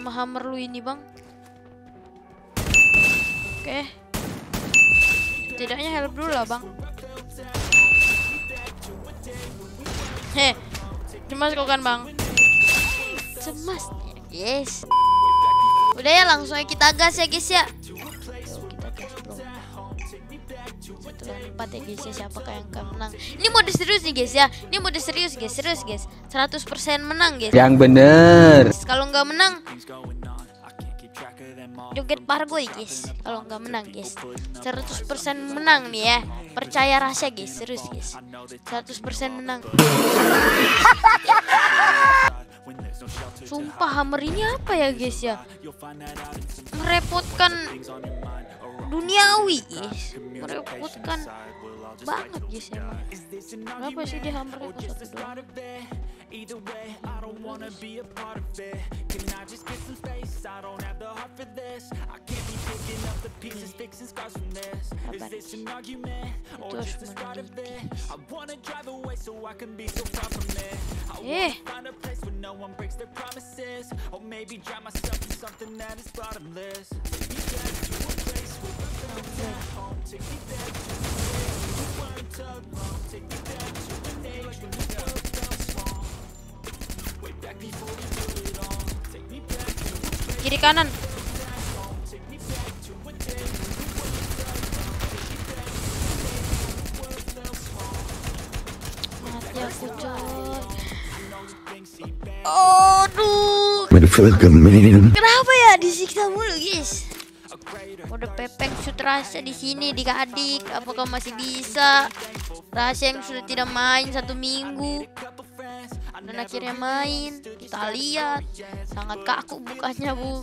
sama hammer lu ini, Bang. Oke. Tidaknya help dulu lah, Bang. Heh. Cemas kok kan, Bang? Cemas. Yes. Udah ya, langsung aja kita gas ya, guys ya. Setelah 4 ya guys ya, siapakah yang akan menang? Ini mode serius nih guys ya. Ini mode serius guys, serius guys. 100% menang guys. Yang bener. Kalau nggak menang, joget pargo ya guys. Kalau nggak menang guys, 100% menang nih ya. Percaya rahasia guys, serius guys. 100% menang. Sumpah hammer ini apa ya guys ya? Merepotkan duniawi guys, merepotkan banget guys emang. Kenapa sih dia hammer itu satu doang? Kiri kanan. Mati aku coy. Aduh. Kenapa ya disiksa mulu guys? Mode pepeng shoot rahasia di sini di adik, apakah masih bisa? Rahasia yang sudah tidak main 1 minggu dan akhirnya main, kita lihat sangat kaku bukannya, Bung.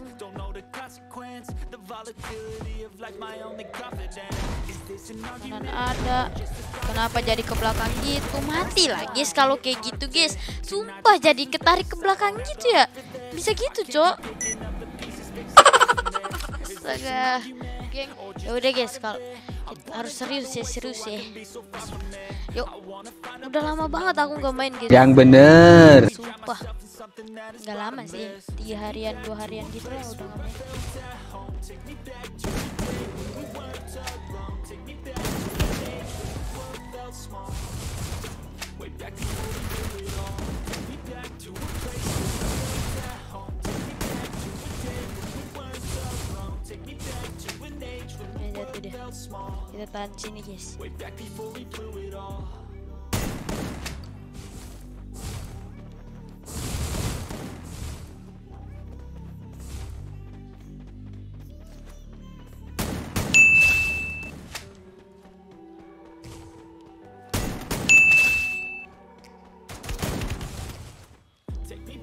Dan ada kenapa jadi ke belakang gitu, mati lah guys kalau kayak gitu guys, sumpah jadi ketarik ke belakang gitu ya, bisa gitu cok. Astaga, geng. Ya udah guys, kalau harus serius ya, serius ya. Yuk, udah lama banget aku nggak main gitu. Yang bener. Sumpah, nggak lama sih, 3 harian 2 harian gitu ya udah nggak main. Kita tahan sini guys.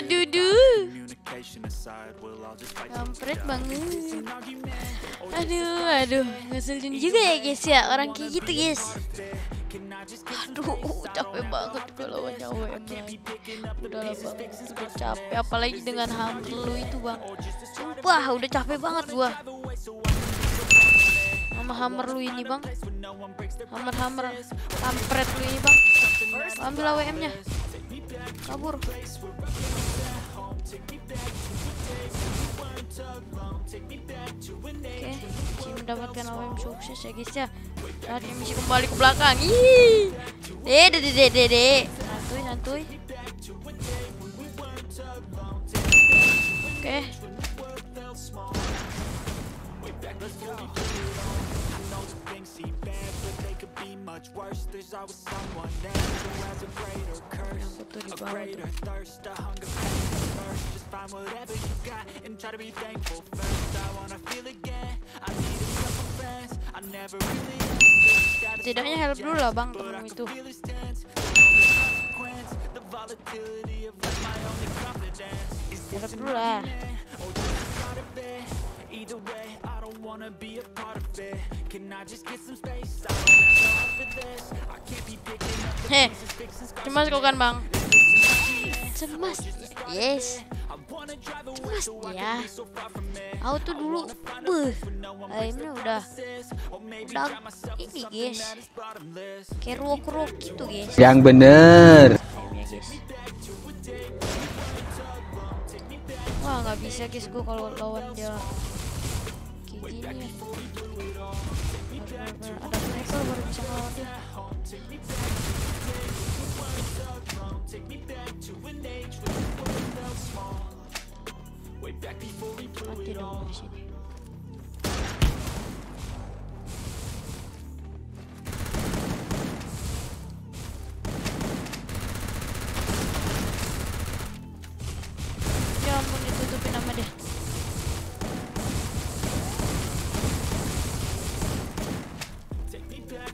Aduh duh. Kampret banget. Aduh aduh, ngeselin juga ya guys ya orang kayak gitu guys. Aduh, capek banget kalau nyawa emang. Udah lah bang, udah capek apalagi dengan hamil lu itu bang. Sumpah udah capek banget gua sama hammer lu ini bang. Hammer kampret lu ini bang. Ambil AWM nya, kabur. Oke, si mendapatkan AWM sukses ya guys ya. Saat misi kembali ke belakang. Ih, santuy santuy. Oke. first. Just find whatever you got and try to be thankful first. I wanna feel again. I need a couple friends. I never really understood. Tidaknya help dulu lah bang temen itu. The volatility of my only confidence is dura. Either way, I don't wanna be a part of it. Can I just get some space? I can't be picking up the pieces. Cemas kau kan bang? Cemas. Yes. Cemas ya. Aku tuh dulu, akhirnya udah ini guys. Kayak ruok-ruok gitu guys. Yang bener. Aimnya, guys. Wah nggak bisa guys, gue kalau lawan dia kayak gini ya. Ada mereka baru bisa lawan dia. Mati dong di sini. Ya ampun, ditutupin sama dia. Ya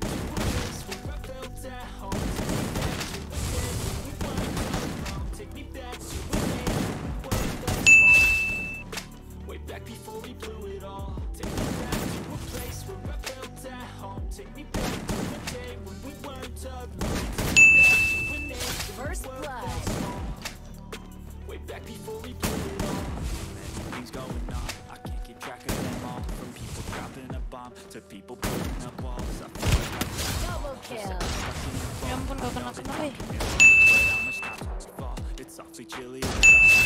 ampun, gak kena-kena weh.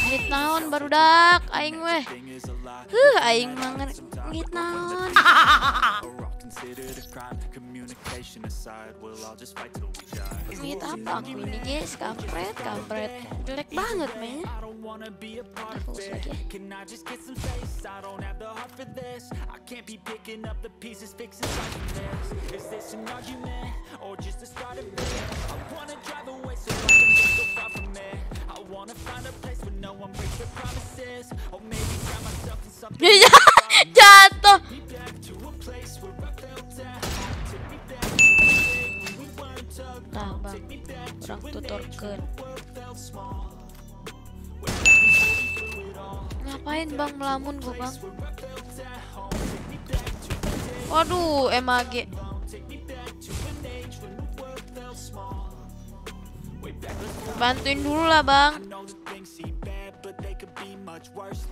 Ngit naon barudak, aing weh. Aing banget ngit naon. Ngit apa aku ini guys, kampret, kampret. Jelek banget mainnya. Fokus lagi ya. Jatuh. Nah bang, kurang tutorkan. Ngapain bang melamun gua bang? Waduh, MAG. Bantuin dulu lah bang.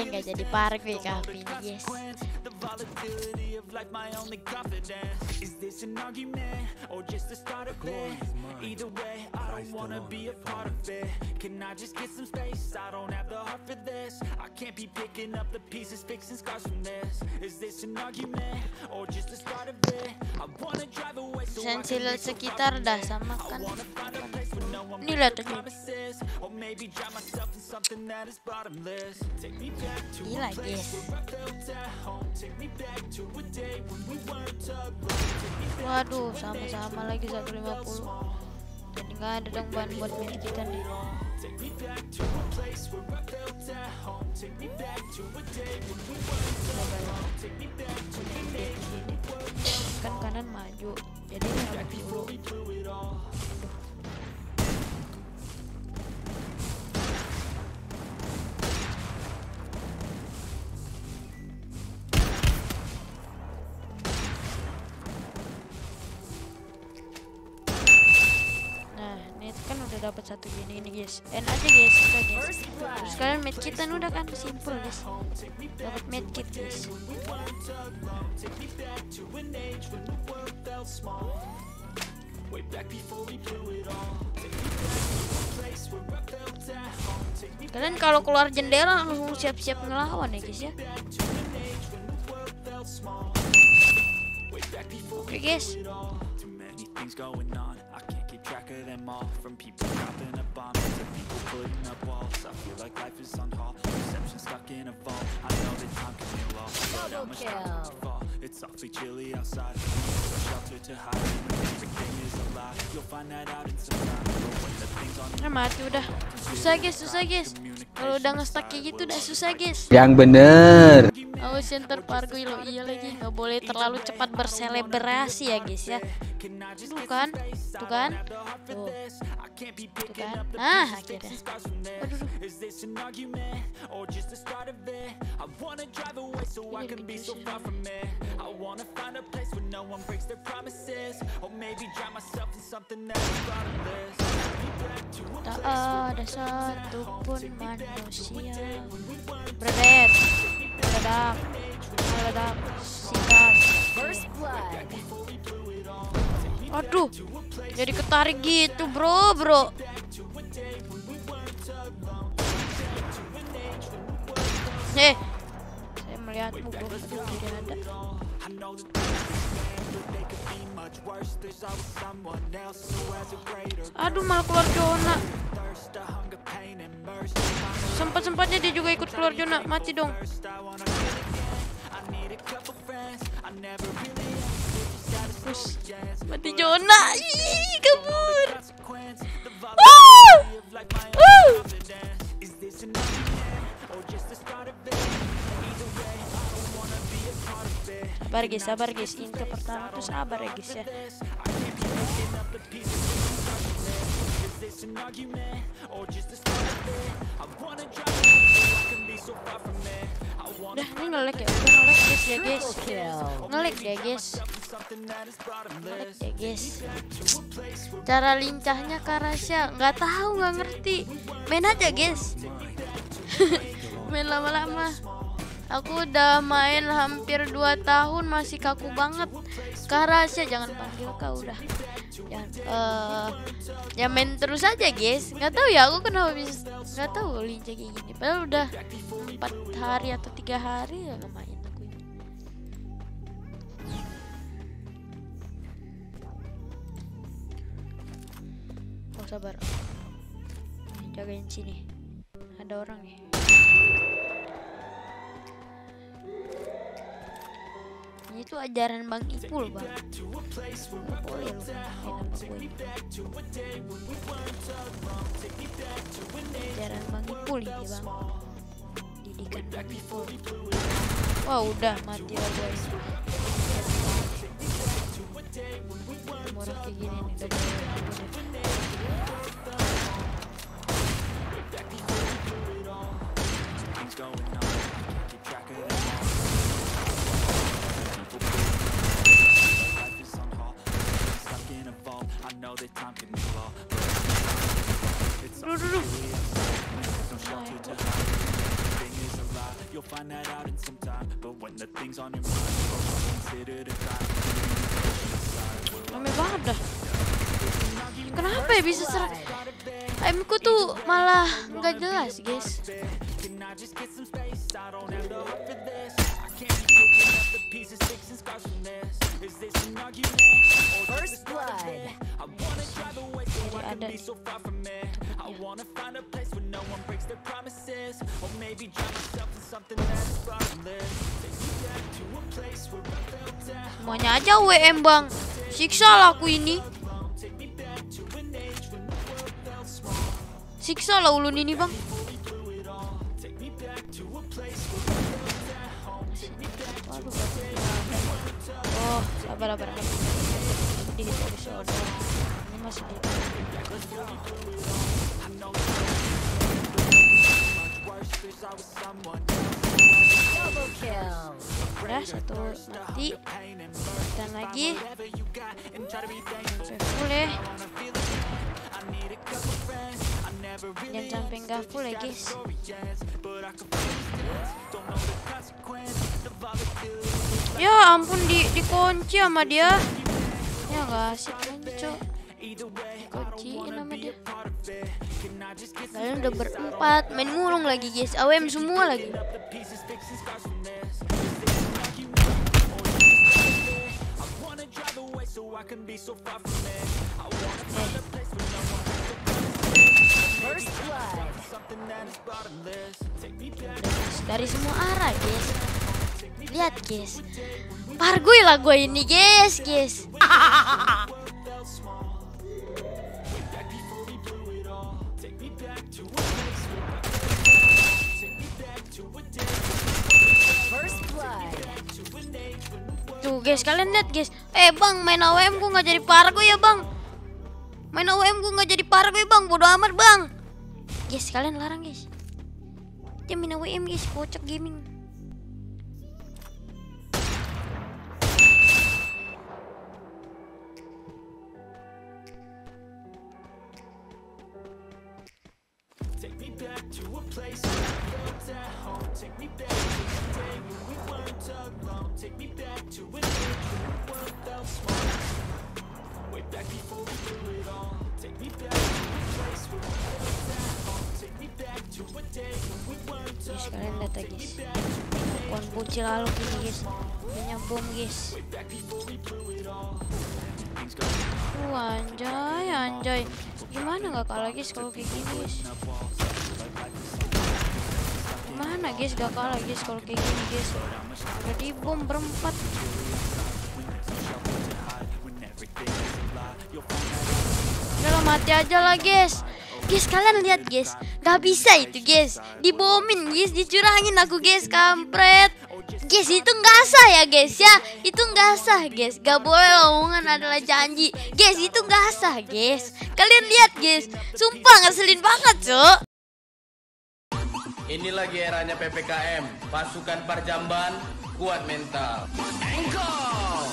Nggak jadi park nih kami guys. Sensil sekitar dah sama kan. Ini lihat tuh. Gila guys. Waduh, sama-sama lagi 150. Jadi nggak ada dong bahan buat mini kita nih. Kan kanan maju, jadi nggak dulu. Dapat satu gini ini guys, enak aja guys kita guys. Terus kalian medkitan udah kan simpel guys, dapat medkit guys. Kalian kalau keluar jendela langsung siap-siap ngelawan ya guys ya. Oke guys. Things going on, I can't keep track of them all, from people dropping a bomb to people putting up walls. I feel like life is on hold. Perception stuck in a vault. I know that time can heal all, but I'm about to fall. It's awfully chilly outside. No shelter to hide. Everything is a lie. You'll find that out in some time. When the things on your mind. Mati udah. Susah guys. Kalau udah nge-stuck kayak gitu udah susah guys. Yang bener. Oh center pargoy lo. Iya lagi. Gak boleh terlalu cepat berselebrasi ya guys ya. Tuh kan. Ah, akhirnya. Aduh. Tak ada satupun manusia. Berdek, meledak, sikat. First blood. Aduh, jadi ketarik gitu bro. Heh, saya melihatmu bro, tidak ada. Aduh, malah keluar zona. Sempat-sempatnya dia juga ikut keluar zona, mati dong. Mati zona, ih kabur. Sabar guys, intro pertama tuh sabar ya guys ya. Udah, ini nge-lag ya, nge-lag ya guys. Cara lincahnya Kak Rasyah, nggak ngerti, main aja guys. Main lama-lama. Aku udah main hampir 2 tahun masih kaku banget. Kak Rasyah jangan panggil kau udah. Ya main terus aja guys. Nggak tahu ya aku kenapa bisa nggak tahu lincah kayak gini. Padahal udah 4 hari atau 3 hari ya nggak main aku ini. Oh sabar. Jagain sini. Ada orang ya. Itu ajaran Bang Ipul, Bang. Boleh lu ajaran Bang Ipul ini, Bang. Didikan Bang Ipul. Wah, udah mati lah guys. Orang kayak gini nih rame banget dah. Kenapa ya bisa serak? Aimku tuh malah nggak jelas guys. First blood. Jadi ada. Semuanya aja WM Bang. Siksalah aku ini. Siksalah ulun ini Bang. Oh, sabar. Ini masih di. Udah, 1 mati. Dan lagi boleh. Jangan sampai nggak full ya guys. Ya ampun, dikunci sama dia. Ya nggak asik aja cok. Dikunciin sama dia. Kalian udah berempat main ngulung lagi guys, AWM semua lagi. Dari semua arah, guys. Lihat, guys. Parguy lah gue ini, guys, guys. Tuh guys, kalian lihat guys. Eh bang, main AWM gue gak jadi pargo ya bang. Main AWM gue gak jadi pargo ya bang. Bodoh amat bang. Guys, kalian larang guys. Dia main AWM guys, kocak gaming. Guys, kalian lihat ya guys, pohon bucil lalu gini guys, punya bom guys. Anjay, anjay, gimana nggak kalah guys kalau kayak gini guys? Gimana guys nggak kalah guys kalau kayak gini guys? Jadi bom berempat. Udah mati aja lah guys. Guys, kalian lihat guys, gak bisa itu guys, dibomin guys, dicurangin aku guys, kampret. Guys, itu gak sah ya guys ya, itu gak sah guys, gak boleh omongan adalah janji. Guys, itu gak sah guys, kalian lihat guys, sumpah ngeselin banget cok. Ini lagi eranya PPKM, pasukan parjamban, kuat mental. Engkau!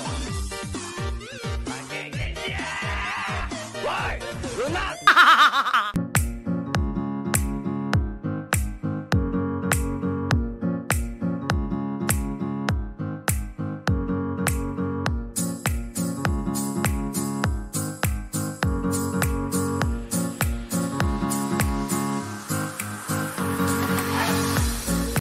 Bye! Hahaha.